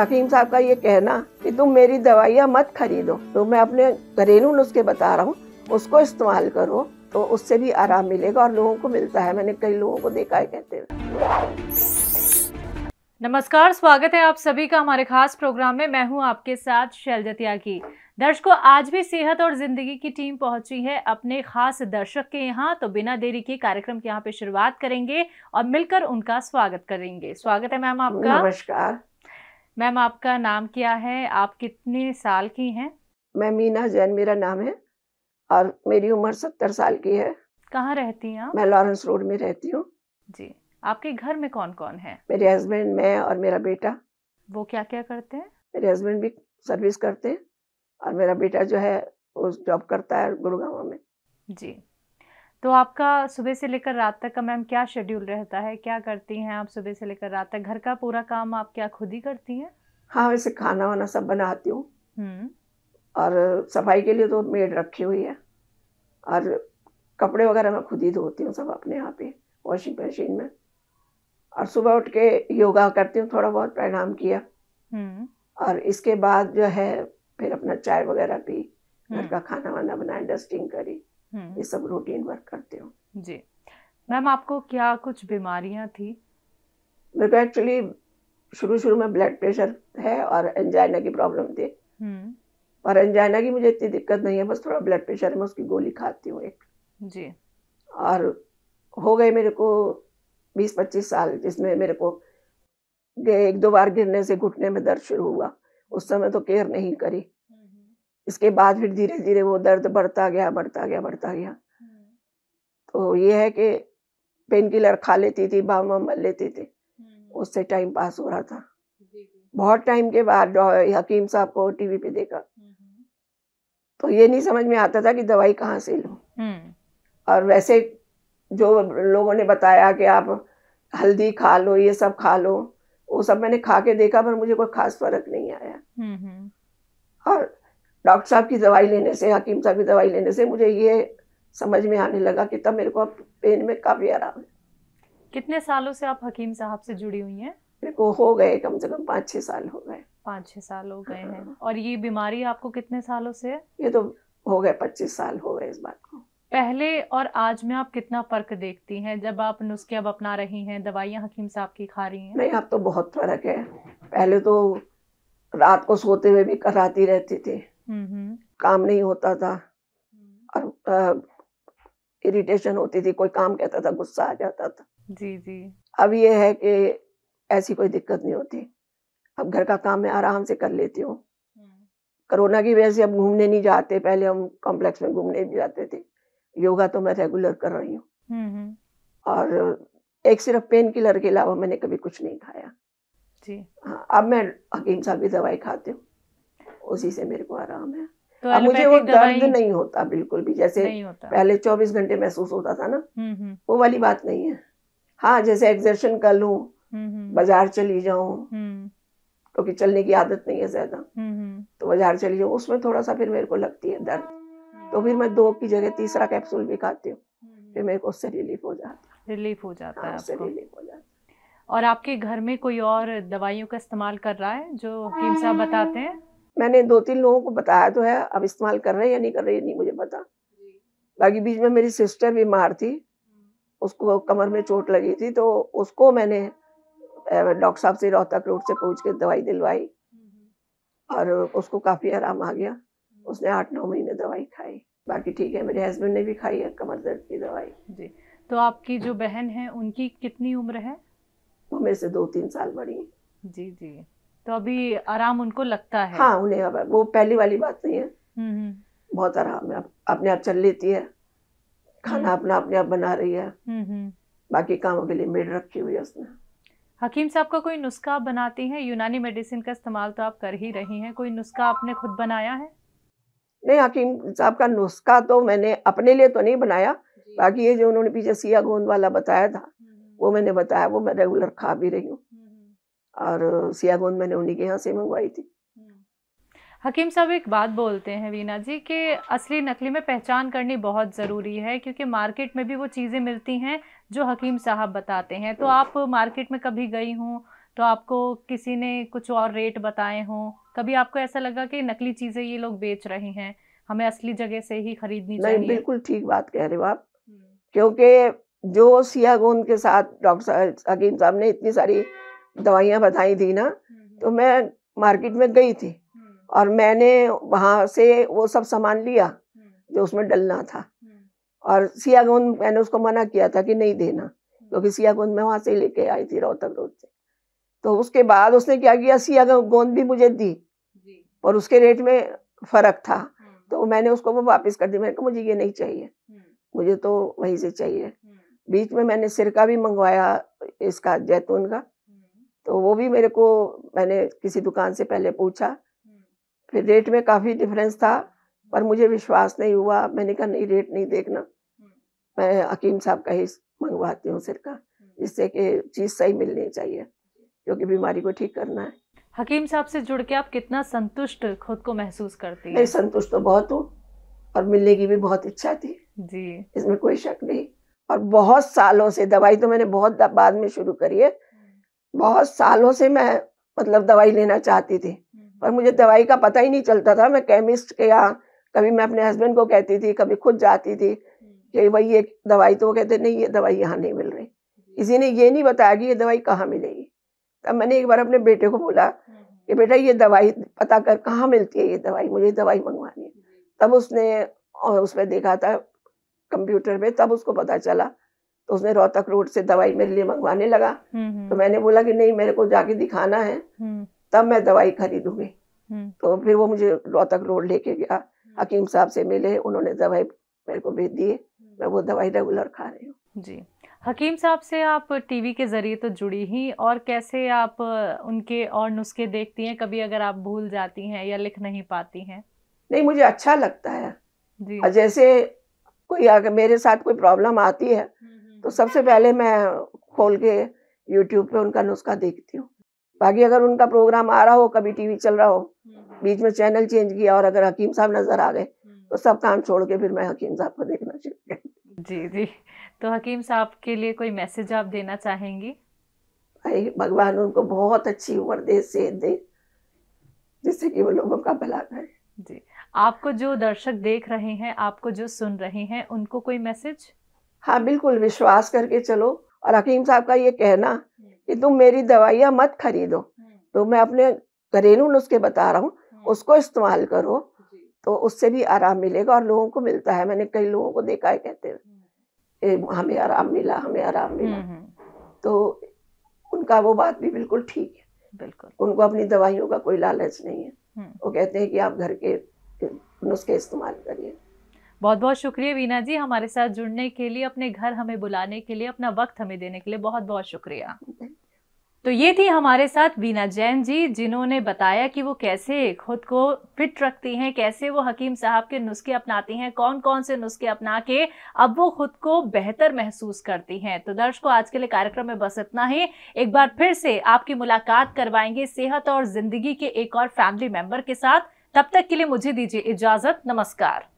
हकीम साहब का ये कहना कि तुम मेरी दवाइयाँ मत खरीदो, तो मैं अपने घरेलू नुस्खे बता रहा हूँ, उसको इस्तेमाल करो तो उससे भी आराम मिलेगा और लोगों को मिलता है। मैंने कई लोगों को देखा है कहते हुए। नमस्कार, स्वागत है आप सभी का हमारे खास प्रोग्राम में। मैं हूँ आपके साथ शैलजा त्यागी। दर्शकों, आज भी सेहत और जिंदगी की टीम पहुंची है अपने खास दर्शक के यहाँ, तो बिना देरी के कार्यक्रम के यहाँ पे शुरुआत करेंगे और मिलकर उनका स्वागत करेंगे। स्वागत है मैम आपका। नमस्कार मैम, आपका नाम क्या है, आप कितने साल की हैं? मैं मीना जैन मेरा नाम है और मेरी उम्र 70 साल की है। कहाँ रहती हैं आप? मैं लॉरेंस रोड में रहती हूँ जी। आपके घर में कौन कौन है? मेरे हस्बैंड, मैं और मेरा बेटा। वो क्या क्या करते हैं? मेरे हस्बैंड भी सर्विस करते हैं और मेरा बेटा जो है वो जॉब करता है गुड़गांव में जी। तो आपका सुबह से लेकर रात तक का मैम क्या शेड्यूल रहता है, क्या करती हैं आप सुबह से लेकर रात तक? घर का पूरा काम आप क्या खुद ही करती हैं? हाँ, वैसे खाना वाना सब बनाती हूँ और सफाई के लिए तो मेड रखी हुई है और कपड़े वगैरह मैं खुद ही धोती हूँ सब अपने यहाँ पे वॉशिंग मशीन में। और सुबह उठ के योगा करती हूँ, थोड़ा बहुत प्रणाम किया और इसके बाद जो है फिर अपना चाय वगैरह पी, घर का खाना वाना बनाया, डस्टिंग करी, ये सब रूटीन वर्क करते हो जी। मैम आपको क्या कुछ बीमारियां थी? मेरे को एक्चुअली शुरू में ब्लड प्रेशर है और एंजाइना की प्रॉब्लम थी। और एंजाइना की मुझे इतनी दिक्कत नहीं है, बस थोड़ा ब्लड प्रेशर है, मैं उसकी गोली खाती हूँ एक जी। और हो गए मेरे को 20-25 साल, जिसमें मेरे को 1-2 बार गिरने से घुटने में दर्द शुरू हुआ। उस समय तो केयर नहीं करी, इसके बाद फिर धीरे धीरे वो दर्द बढ़ता गया। तो ये है कि पेन किलर खा लेती थी, बाम वाम मल लेती थी, उससे टाइम पास हो रहा था। बहुत टाइम के बाद हकीम साहब को टीवी पे देखा तो ये नहीं समझ में आता था कि दवाई कहाँ से लूं। और वैसे जो लोगों ने बताया कि आप हल्दी खा लो, ये सब खा लो, वो सब मैंने खा के देखा पर मुझे कोई खास फर्क नहीं आया। और डॉक्टर साहब की दवाई लेने से, हकीम साहब की दवाई लेने से मुझे ये समझ में आने लगा कि तब मेरे को अब पेन में काफ़ी आराम है। कितने सालों से आप हकीम साहब से जुड़ी हुई हैं? मेरे को हो गए कम से कम 5-6 साल हो गए। 5-6 साल हो गए हैं। और ये बीमारी आपको कितने सालों से? ये तो हो गए 25 साल हो गए इस बात को। पहले और आज में आप कितना फर्क देखती हैं जब आप नुस्खे अब अपना रही हैं, दवाइयाँ हकीम साहब की खा रही हैं? नहीं, अब तो बहुत फर्क है। पहले तो रात को सोते हुए भी कराती रहती थी, काम नहीं होता था और इरिटेशन होती थी, कोई काम कहता था गुस्सा आ जाता था जी। अब ये है कि ऐसी कोई दिक्कत नहीं होती, अब घर का काम मैं आराम से कर लेती हूँ। कोरोना की वजह से अब घूमने नहीं जाते, पहले हम कॉम्प्लेक्स में घूमने भी जाते थे। योगा तो मैं रेगुलर कर रही हूँ और एक सिर्फ पेन किलर के अलावा मैंने कभी कुछ नहीं खाया जी। हाँ, अब मैं हकीम साहब की दवाई खाती हूँ, उसी से मेरे को आराम है। तो अब मुझे वो दर्द नहीं होता बिल्कुल भी, जैसे पहले 24 घंटे महसूस होता था ना, वो वाली बात नहीं है। हाँ, जैसे एक्सरसाइज कर लूं, बाजार चली जाऊं, क्योंकि चलने की आदत नहीं है ज्यादा, तो बाजार चली जाऊं, उसमें थोड़ा सा फिर मेरे को लगती है दर्द, तो फिर मैं 2 की जगह 3रा कैप्सूल भी खाती हूँ, फिर मेरे को उससे रिलीफ हो जाता है। और आपके घर में कोई और दवाइयों का इस्तेमाल कर रहा है जो हकीम साहब बताते हैं? मैंने 2-3 लोगों को बताया तो है, अब इस्तेमाल कर रहे हैं या नहीं कर रहे नहीं मुझे पता। बाकी बीच में मेरी सिस्टर बीमार थी, उसको कमर में चोट लगी थी, तो उसको मैंने डॉक्टर साहब से रोहतक रोड से पूछ के दवाई दिलवाई और उसको काफ़ी आराम आ गया। उसने 8-9 महीने दवाई खाई, बाकी ठीक है। मेरे हस्बैंड ने भी खाई है कमर दर्द की दवाई जी। तो आपकी जो बहन है उनकी कितनी उम्र है? वो मेरे से 2-3 साल बड़ी है जी। तो अभी आराम उनको लगता है? हाँ, उन्हें अब वो पहली वाली बात नहीं है, बहुत आराम है, अपने आप चल लेती है, खाना अपने आप बना रही है, बाकी कामों के लिए मेड रखी हुई है उसने। हकीम साहब का कोई नुस्खा बनाती हैं? यूनानी मेडिसिन का इस्तेमाल तो आप कर ही रही हैं, कोई नुस्खा आपने खुद बनाया है? नहीं, हकीम साहब का नुस्खा तो मैंने अपने लिए तो नहीं बनाया, बाकी ये जो उन्होंने पीछे सिया गोंद वाला बताया था वो मैंने बताया, वो मैं रेगुलर खा भी रही हूँ और सिया गोंद मैंने उन्हीं के यहाँ से मंगवाई थी। हकीम साहब एक बात बोलते हैं वीना जी कि असली नकली में पहचान करनी बहुत ज़रूरी है, क्योंकि मार्केट में भी वो चीज़ें मिलती हैं जो हकीम साहब बताते हैं। तो आप मार्केट में कभी गई हूँ तो आपको किसी ने कुछ और रेट बताए हों, कभी आपको ऐसा लगा कि नकली चीज़ें ये लोग बेच रहे हैं, हमें असली जगह से ही खरीदनी चाहिए? नहीं, बिल्कुल ठीक बात कह रहे हो आप, क्योंकि जो सिया गोंद के साथ डॉक्टर हकीम साहब ने इतनी सारी दवाइयाँ बताई थी ना, तो मैं मार्केट में गई थी और मैंने वहाँ से वो सब सामान लिया जो उसमें डलना था, और सिया गोंद मैंने उसको मना किया था कि नहीं देना, क्योंकि सिया गोंद मैं वहाँ से लेके आई थी रोहतक रोड से। तो उसके बाद उसने क्या किया, सिया गोंद भी मुझे दी और उसके रेट में फ़र्क था, तो मैंने उसको वो वापस कर दी। मैंने कहा मुझे ये नहीं चाहिए, मुझे तो वहीं से चाहिए। बीच में मैंने सिरका भी मंगवाया इसका जैतून का, तो वो भी मेरे को मैंने किसी दुकान से पहले पूछा, फिर रेट में काफ़ी डिफरेंस था, पर मुझे विश्वास नहीं हुआ। मैंने कहा नहीं, रेट नहीं देखना, मैं हकीम साहब का ही मंगवाती हूँ सिरका, जिससे कि चीज़ सही मिलनी चाहिए, क्योंकि बीमारी को ठीक करना है। हकीम साहब से जुड़ के आप कितना संतुष्ट खुद को महसूस करती हैं? मैं संतुष्ट तो बहुत हूँ, और मिलने की भी बहुत इच्छा थी जी, इसमें कोई शक नहीं। और बहुत सालों से दवाई तो मैंने बहुत बाद में शुरू करी है, बहुत सालों से मैं मतलब दवाई लेना चाहती थी, पर मुझे दवाई का पता ही नहीं चलता था। मैं केमिस्ट के यहाँ कभी मैं अपने हस्बैंड को कहती थी, कभी खुद जाती थी कि भाई ये दवाई, तो वो कहते नहीं ये दवाई यहाँ नहीं मिल रही, किसी ने ये नहीं बताया कि ये दवाई कहाँ मिलेगी। तब मैंने एक बार अपने बेटे को बोला कि बेटा ये दवाई पता कर कहाँ मिलती है, ये दवाई मुझे दवाई मंगवानी है। तब उसने उसमें देखा था कंप्यूटर में, तब उसको पता चला, तो उसने रोहतक रोड से दवाई मेरे लिए मंगवाने लगा। तो मैंने बोला कि नहीं मेरे को जाके दिखाना है, तब मैं दवाई खरीदूंगी। तो फिर वो मुझे रोहतक रोड लेके गया, हकीम साहब से मिले, उन्होंने दवाई मेरे को भेज दी, मैं वो दवाई रेगुलर खा रही हूँ जी। हकीम साहब से आप टीवी के ज़रिए तो जुड़ी ही, और कैसे आप उनके और नुस्खे देखती हैं? कभी अगर आप भूल जाती हैं या लिख नहीं पाती हैं? नहीं, मुझे अच्छा लगता है जी। जैसे कोई अगर मेरे साथ कोई प्रॉब्लम आती है तो सबसे पहले मैं खोल के YouTube पे उनका नुस्खा देखती हूँ। बाकी अगर उनका प्रोग्राम आ रहा हो, कभी टीवी चल रहा हो, बीच में चैनल चेंज किया और अगर हकीम साहब नज़र आ गए, तो सब काम छोड़ के फिर मैं हकीम साहब को देखना शुरू करती हूँ जी। जी, तो हकीम साहब के लिए कोई मैसेज आप देना चाहेंगी? भाई भगवान उनको बहुत अच्छी उम्र दे, सेहत दे, जिससे कि वो लोगों का भला करे जी। आपको जो दर्शक देख रहे हैं, आपको जो सुन रहे हैं, उनको कोई मैसेज? हाँ बिल्कुल, विश्वास करके चलो। और हकीम साहब का ये कहना कि तुम मेरी दवाइयाँ मत खरीदो, तो मैं अपने घरेलू नुस्खे बता रहा हूँ, उसको इस्तेमाल करो, तो उससे भी आराम मिलेगा और लोगों को मिलता है। मैंने कई लोगों को देखा है कहते हैं हमें आराम मिला, हमें आराम मिला। तो उनका वो बात भी बिल्कुल ठीक है, बिल्कुल उनको अपनी दवाइयों का कोई लालच नहीं है। वो कहते हैं कि आप घर के नुस्खे इस्तेमाल करिए। बहुत बहुत शुक्रिया वीना जी, हमारे साथ जुड़ने के लिए, अपने घर हमें बुलाने के लिए, अपना वक्त हमें देने के लिए बहुत बहुत शुक्रिया। तो ये थी हमारे साथ वीना जैन जी, जिन्होंने बताया कि वो कैसे खुद को फिट रखती हैं, कैसे वो हकीम साहब के नुस्खे अपनाती हैं, कौन कौन से नुस्खे अपना के अब वो खुद को बेहतर महसूस करती हैं। तो दर्शकों, आज के लिए कार्यक्रम में बस इतना ही। एक बार फिर से आपकी मुलाकात करवाएंगे सेहत और जिंदगी के एक और फैमिली मेंबर के साथ। तब तक के लिए मुझे दीजिए इजाजत। नमस्कार।